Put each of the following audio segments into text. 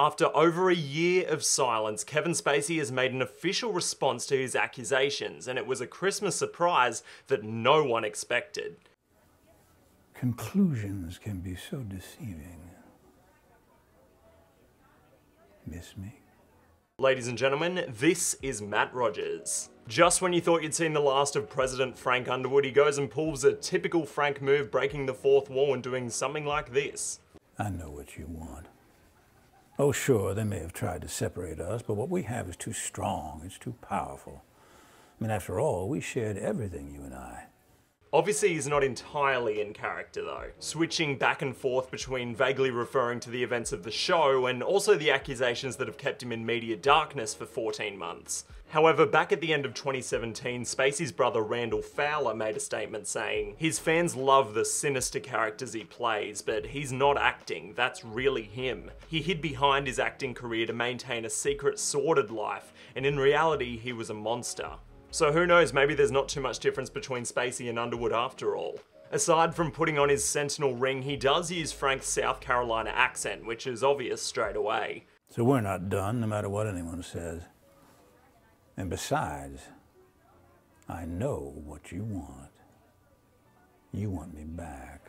After over a year of silence, Kevin Spacey has made an official response to his accusations, and it was a Christmas surprise that no one expected. Conclusions can be so deceiving. Miss me? Ladies and gentlemen, this is Matt Rogers. Just when you thought you'd seen the last of President Frank Underwood, he goes and pulls a typical Frank move, breaking the fourth wall and doing something like this. I know what you want. Oh sure, they may have tried to separate us, but what we have is too strong, it's too powerful. I mean, after all, we shared everything, you and I. Obviously, he's not entirely in character though, switching back and forth between vaguely referring to the events of the show and also the accusations that have kept him in media darkness for 14 months. However, back at the end of 2017, Spacey's brother Randall Fowler made a statement saying, his fans love the sinister characters he plays, but he's not acting, that's really him. He hid behind his acting career to maintain a secret, sordid life, and in reality, he was a monster. So who knows, maybe there's not too much difference between Spacey and Underwood after all. Aside from putting on his sentinel ring, he does use Frank's South Carolina accent, which is obvious straight away. So we're not done, no matter what anyone says. And besides, I know what you want. You want me back.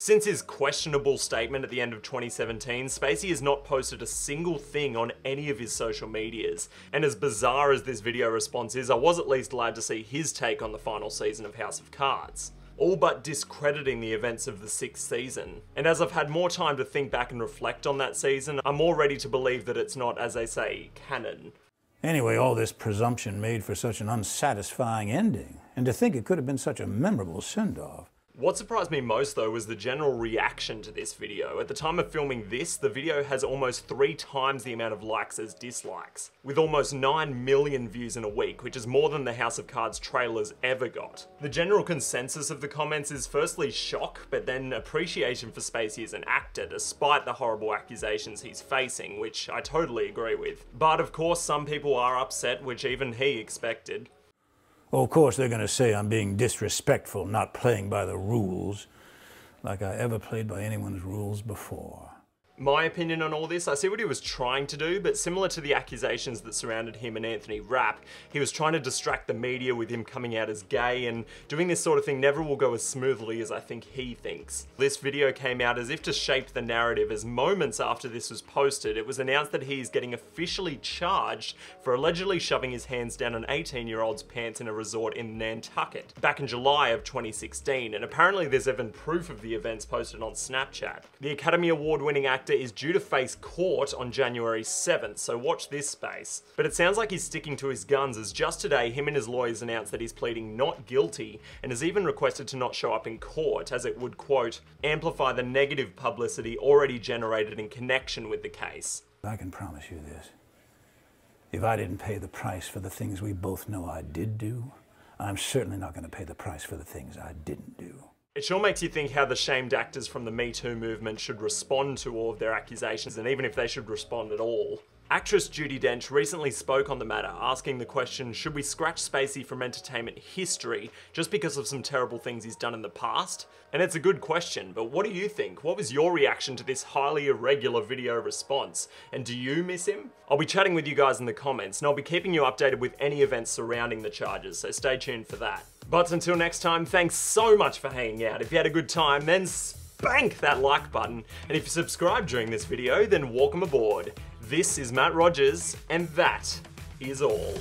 Since his questionable statement at the end of 2017, Spacey has not posted a single thing on any of his social medias. And as bizarre as this video response is, I was at least glad to see his take on the final season of House of Cards, all but discrediting the events of the 6th season. And as I've had more time to think back and reflect on that season, I'm more ready to believe that it's not, as they say, canon. Anyway, all this presumption made for such an unsatisfying ending, and to think it could have been such a memorable send-off. What surprised me most though was the general reaction to this video. At the time of filming this, the video has almost 3 times the amount of likes as dislikes, with almost 9 million views in a week, which is more than the House of Cards trailers ever got. The general consensus of the comments is firstly shock, but then appreciation for Spacey as an actor, despite the horrible accusations he's facing, which I totally agree with. But of course some people are upset, which even he expected. Oh, of course they're going to say I'm being disrespectful, not playing by the rules, like I ever played by anyone's rules before. My opinion on all this, I see what he was trying to do, but similar to the accusations that surrounded him and Anthony Rapp, he was trying to distract the media with him coming out as gay, and doing this sort of thing never will go as smoothly as I think he thinks. This video came out as if to shape the narrative, as moments after this was posted, it was announced that he is getting officially charged for allegedly shoving his hands down an 18-year-old's pants in a resort in Nantucket, back in July of 2016, and apparently there's even proof of the events posted on Snapchat. The Academy Award-winning actor is due to face court on January 7th, so watch this space. But it sounds like he's sticking to his guns, as just today him and his lawyers announced that he's pleading not guilty and has even requested to not show up in court, as it would, quote, amplify the negative publicity already generated in connection with the case. I can promise you this. If I didn't pay the price for the things we both know I did do, I'm certainly not going to pay the price for the things I didn't do. It sure makes you think how the shamed actors from the Me Too movement should respond to all of their accusations, and even if they should respond at all. Actress Judi Dench recently spoke on the matter, asking the question, should we scratch Spacey from entertainment history just because of some terrible things he's done in the past? And it's a good question, but what do you think? What was your reaction to this highly irregular video response? And do you miss him? I'll be chatting with you guys in the comments, and I'll be keeping you updated with any events surrounding the charges, so stay tuned for that. But until next time, thanks so much for hanging out. If you had a good time, then spank that like button. And if you subscribe during this video, then welcome aboard. This is Matt Rogers, and that is all.